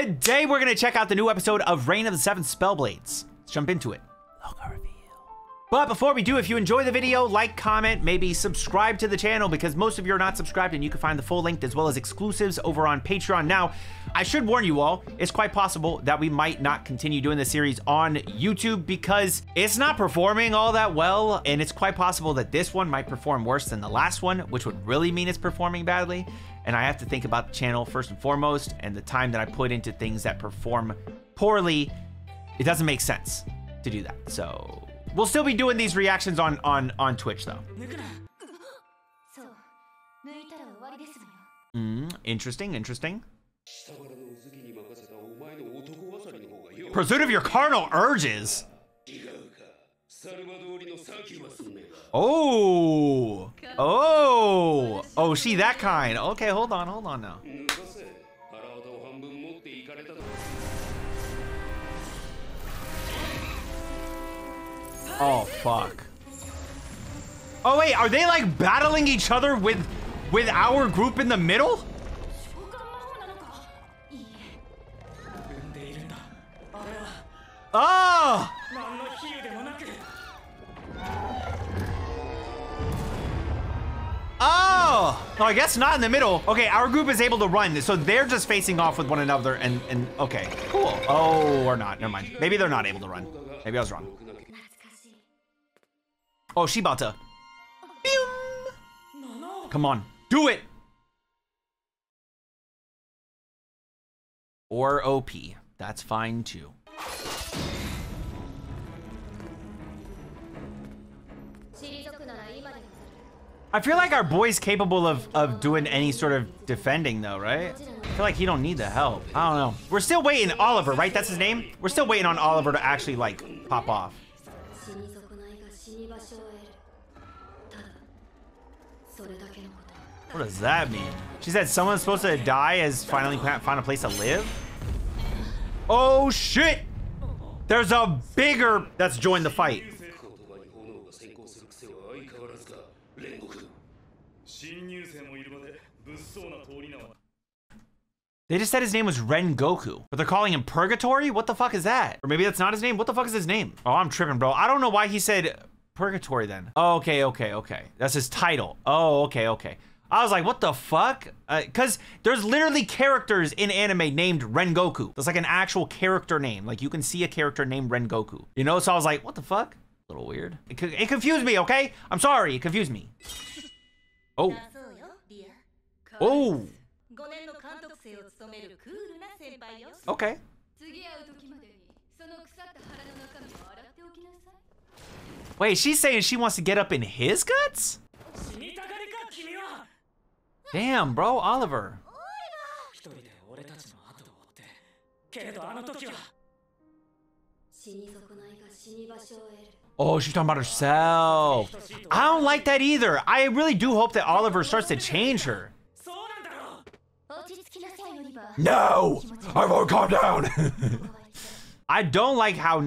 Today we're gonna check out the new episode of Reign of the Seven Spellblades. Let's jump into it. But before we do, if you enjoy the video, like, comment, maybe subscribe to the channel because most of you are not subscribed, and you can find the full length as well as exclusives over on Patreon. Now, I should warn you all, it's quite possible that we might not continue doing this series on YouTube because it's not performing all that well, and it's quite possible that this one might perform worse than the last one, which would really mean it's performing badly. And I have to think about the channel first and foremost, and the time that I put into things that perform poorly, it doesn't make sense to do that. So we'll still be doing these reactions on Twitch though. Interesting. Pursuit of your carnal urges. Oh, she that kind. Okay, hold on now. Oh, fuck. Oh, wait, are they like battling each other with our group in the middle? Oh! Oh! No, I guess not in the middle. Okay, our group is able to run, so they're just facing off with one another and okay, cool. Oh, or not, never mind. Maybe they're not able to run. Maybe I was wrong. Oh, Shibata. Come on, do it! Or OP, that's fine too. I feel like our boy's capable of doing any sort of defending though, right? I feel like he don't need the help. I don't know. We're still waiting, Oliver, right? That's his name? We're still waiting on Oliver to actually like pop off. What does that mean? She said someone supposed to die has finally found a place to live? Oh shit! There's a bigger that's joined the fight. They just said his name was Rengoku, but they're calling him Purgatory? What the fuck is that? Or maybe that's not his name? What the fuck is his name? Oh, I'm tripping, bro. I don't know why he said Purgatory then. Oh, okay. That's his title. Oh, okay. I was like, what the fuck? Cause there's literally characters in anime named Rengoku. That's like an actual character name. Like you can see a character named Rengoku, you know? So I was like, what the fuck? A little weird. It confused me, okay? I'm sorry, it confused me. Oh. Oh. Okay. Wait, she's saying she wants to get up in his guts? Damn, bro, Oliver. Oh, she's talking about herself. I don't like that either. I really do hope that Oliver starts to change her. No! I won't calm down! I don't like how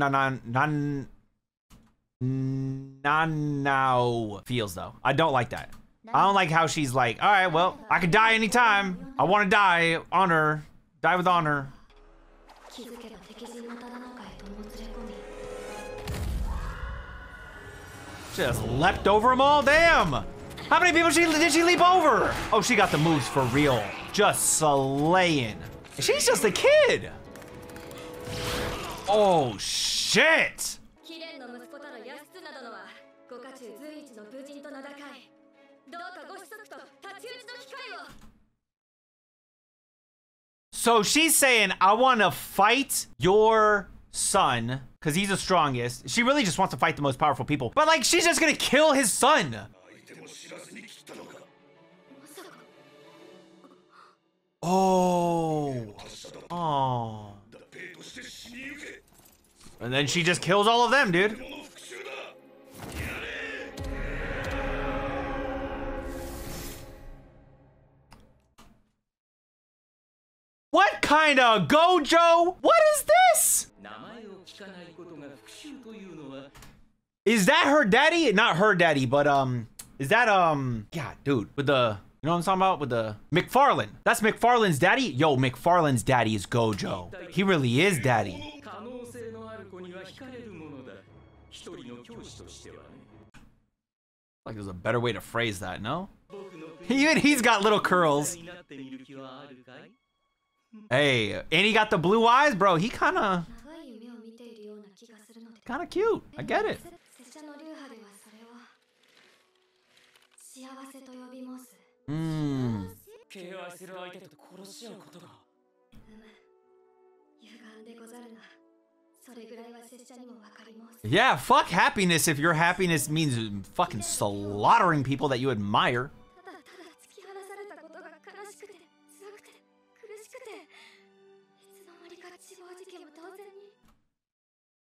Nanao feels though. I don't like that. I don't like how she's like, all right, well, I could die anytime. I want to die. Honor. Die with honor. Just leapt over them all. Damn. How many people did she leap over? Oh, she got the moves for real. Just slaying. She's just a kid. Oh, shit. So she's saying, I want to fight your son because he's the strongest. She really just wants to fight the most powerful people. But like, she's just going to kill his son. Oh. And then she just kills all of them, dude. What kind of Gojo? What is this? Is that her daddy? Not her daddy, but, yeah, dude, with the You know what I'm talking about with the McFarlane? That's McFarlane's daddy? Yo, McFarlane's daddy is Gojo. He really is daddy. Like there's a better way to phrase that, no? Even he's got little curls. Hey, and he got the blue eyes, bro. He kind of cute. I get it. Mm. Yeah, fuck happiness if your happiness means fucking slaughtering people that you admire.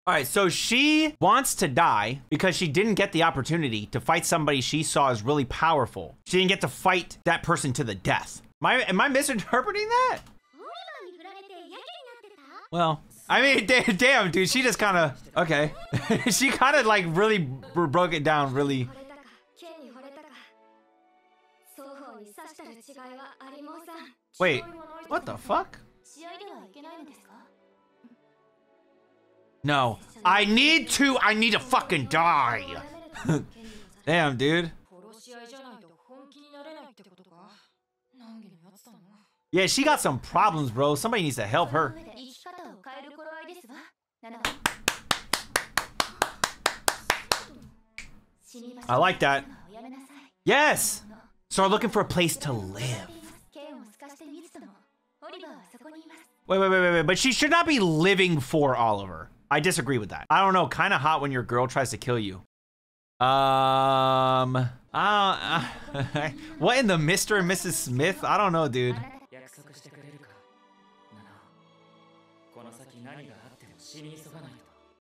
All right, so she wants to die because she didn't get the opportunity to fight somebody she saw as really powerful. She didn't get to fight that person to the death. Am I misinterpreting that? Well, I mean, damn, dude, she just kind of, okay. She kind of like really broke it down, really. Wait, what the fuck? No, I need to fucking die. Damn, dude. Yeah, she got some problems, bro. Somebody needs to help her. I like that. Yes. Start looking for a place to live. Wait. But she should not be living for Oliver. I disagree with that. I don't know. Kind of hot when your girl tries to kill you. What in the Mr. and Mrs. Smith? I don't know, dude.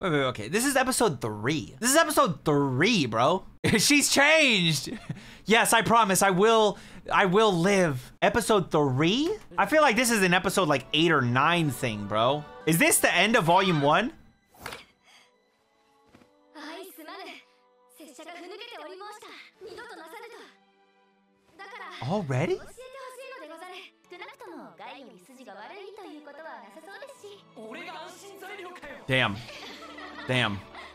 Wait, okay. This is episode 3. This is episode 3, bro. She's changed. Yes, I promise. I will live. Episode 3? I feel like this is an episode like 8 or 9 thing, bro. Is this the end of volume 1? Already? Damn. Wait,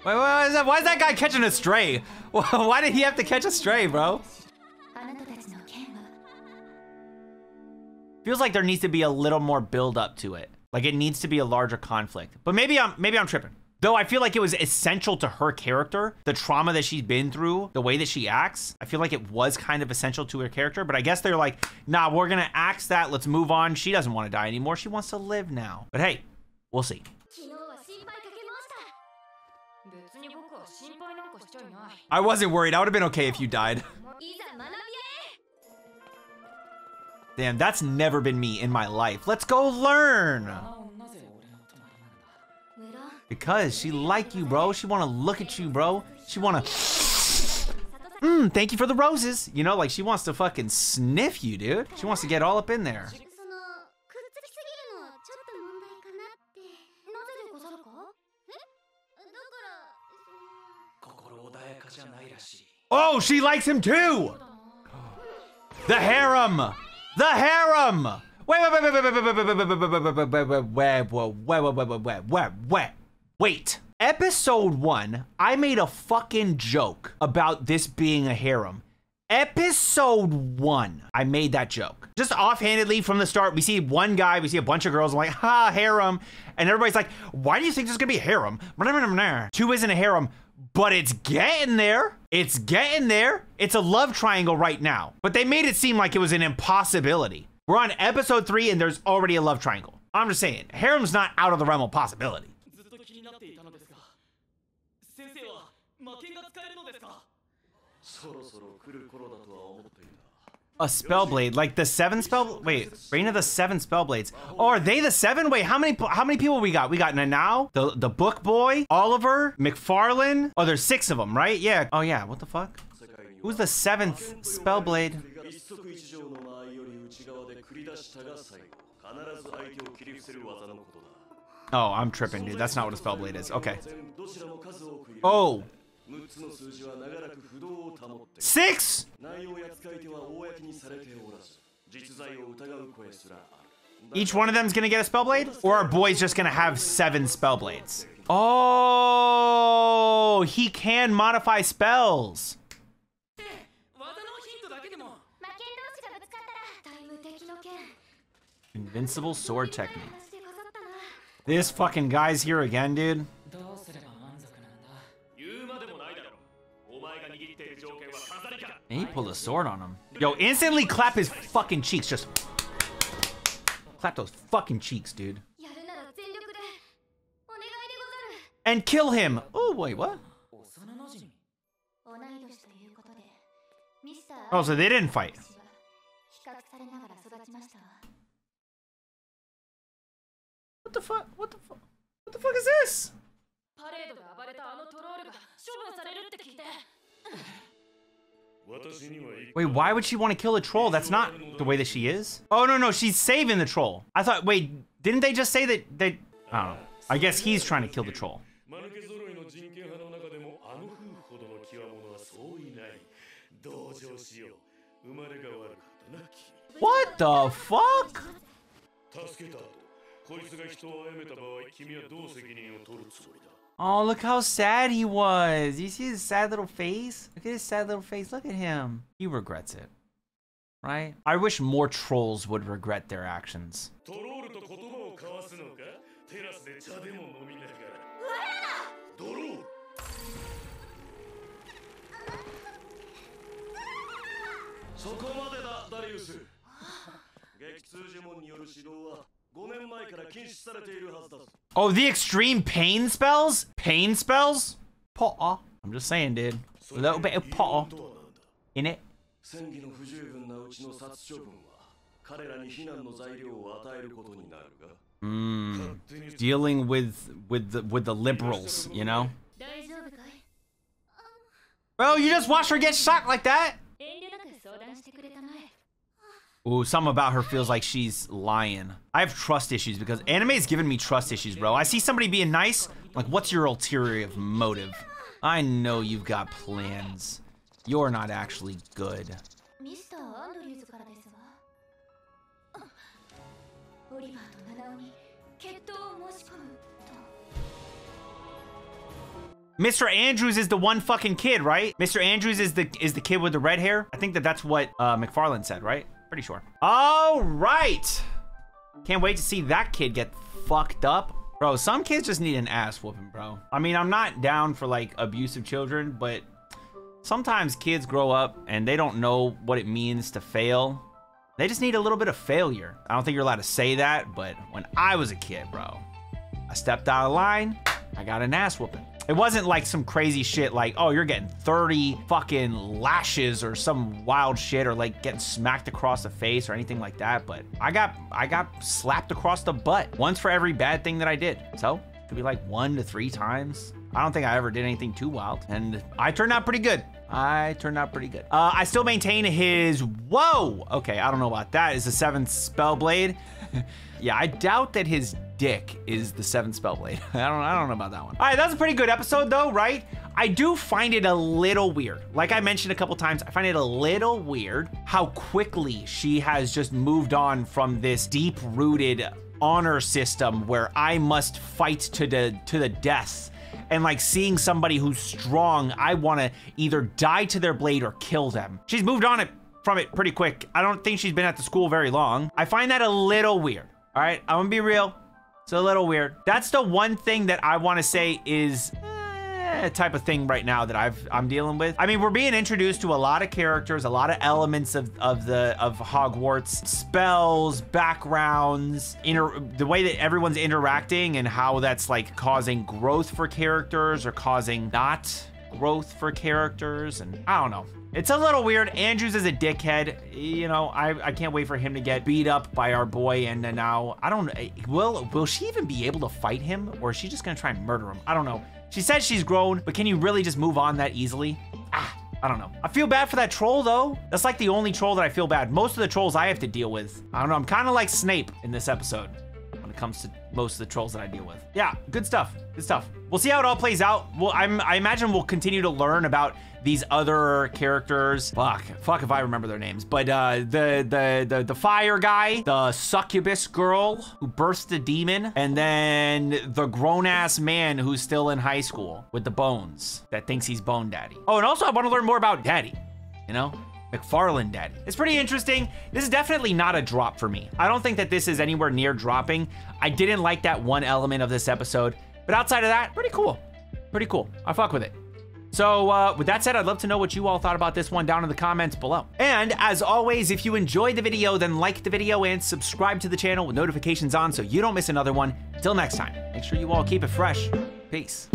why is that guy catching a stray? Why did he have to catch a stray, bro? Feels like there needs to be a little more build up to it. Like it needs to be a larger conflict. But maybe I'm tripping. Though I feel like it was essential to her character, the trauma that she's been through, the way that she acts. I feel like it was kind of essential to her character, but I guess they're like, nah, we're gonna axe that, let's move on. She doesn't want to die anymore. She wants to live now. But hey, we'll see. I wasn't worried. I would have been okay if you died. Damn, that's never been me in my life. Let's go learn. Because she like you, bro. She want to look at you, bro. She want to... thank you for the roses. You know, like she wants to fucking sniff you, dude. She wants to get all up in there. Oh, she likes him too. The harem. The harem! Wait. Episode 1, I made a fucking joke about this being a harem. Episode 1, I made that joke. Just offhandedly from the start, we see one guy, we see a bunch of girls, I'm like, ha, harem. And everybody's like, why do you think there's gonna be a harem? 2 isn't a harem. But it's getting there. It's getting there. It's a love triangle right now. But they made it seem like it was an impossibility. We're on episode 3 and there's already a love triangle. I'm just saying, harem's not out of the realm of possibility. A spellblade, like the 7 spell, wait, Reign of the 7 Spellblades. Oh, are they the 7? Wait, how many people we got? We got Nanao, the book boy, Oliver, McFarlane. Oh, there's 6 of them, right? Yeah. Oh yeah, what the fuck? Who's the 7th spellblade? Oh, I'm tripping, dude. That's not what a spellblade is. Okay. Oh, 6! Each one of them is going to get a Spellblade? Or are boys just going to have 7 Spellblades? Oh, he can modify spells. Invincible sword technique. This fucking guy's here again, dude. And he pulled a sword on him. Yo, instantly clap his fucking cheeks. Just clap those fucking cheeks, dude. And kill him. Oh, wait, what? Oh, so they didn't fight. What the fuck? What the fuck? What the fuck is this? Wait, why would she want to kill a troll? That's not the way that she is. Oh, no, no, she's saving the troll. I thought, wait, didn't they just say that they... I don't know. I guess he's trying to kill the troll. What the fuck? Oh, look how sad he was. You see his sad little face? Look at his sad little face. Look at him. He regrets it, right? I wish more trolls would regret their actions. Oh, the extreme pain spells? Pain spells? Paw. I'm just saying, dude. A little bit of paw in it. Dealing with the liberals, you know? Bro, you just watched her get shot like that? Ooh, something about her feels like she's lying. I have trust issues because anime's given me trust issues, bro. I see somebody being nice. Like, what's your ulterior motive? I know you've got plans. You're not actually good. Mr. Andrews. Mr. Andrews is the one fucking kid, right? Mr. Andrews is the kid with the red hair. I think that's what McFarlane said, right? Pretty sure. All right. Can't wait to see that kid get fucked up. Bro, some kids just need an ass whooping, bro. I mean, I'm not down for like abusive children, but sometimes kids grow up and they don't know what it means to fail. They just need a little bit of failure. I don't think you're allowed to say that, but when I was a kid, bro, I stepped out of line. I got an ass whooping. It wasn't like some crazy shit like, oh, you're getting 30 fucking lashes or some wild shit or like getting smacked across the face or anything like that. But I got slapped across the butt once for every bad thing that I did. So it could be like 1 to 3 times. I don't think I ever did anything too wild. And I turned out pretty good. I turned out pretty good. I still maintain his, whoa. Okay, I don't know about that. Is the 7th Spellblade? Yeah, I doubt that his dick is the 7th Spellblade. I don't know about that one. All right, that's a pretty good episode though, right? I do find it a little weird. Like I mentioned a couple times, I find it a little weird how quickly she has just moved on from this deep-rooted honor system where I must fight to the death. And like seeing somebody who's strong, I want to either die to their blade or kill them. She's moved on from it pretty quick. I don't think she's been at the school very long. I find that a little weird. All right, I'm gonna be real. It's a little weird. That's the one thing that I want to say is type of thing right now that I'm dealing with. I mean, we're being introduced to a lot of characters, a lot of elements of Hogwarts, spells, backgrounds, the way that everyone's interacting and how that's like causing growth for characters or causing not growth for characters. And I don't know. It's a little weird. Andrews is a dickhead. You know, I can't wait for him to get beat up by our boy and Nanao. I don't, will she even be able to fight him, or is she just gonna try and murder him? I don't know. She says she's grown, but can you really just move on that easily? I don't know. I feel bad for that troll though. That's like the only troll that I feel bad. Most of the trolls I have to deal with. I don't know, I'm kind of like Snape in this episode when it comes to most of the trolls that I deal with. Yeah, good stuff, good stuff. We'll see how it all plays out. Well, I imagine we'll continue to learn about these other characters. Fuck if I remember their names. But the fire guy, the succubus girl who burst a demon, and then the grown-ass man who's still in high school with the bones that thinks he's Bone Daddy. Oh, and also I want to learn more about Daddy, you know? McFarlane Daddy. It's pretty interesting. This is definitely not a drop for me. I don't think that this is anywhere near dropping. I didn't like that one element of this episode, but outside of that, pretty cool. Pretty cool. I fuck with it. So with that said, I'd love to know what you all thought about this one down in the comments below. And as always, if you enjoyed the video, then like the video and subscribe to the channel with notifications on so you don't miss another one. Till next time, make sure you all keep it fresh. Peace.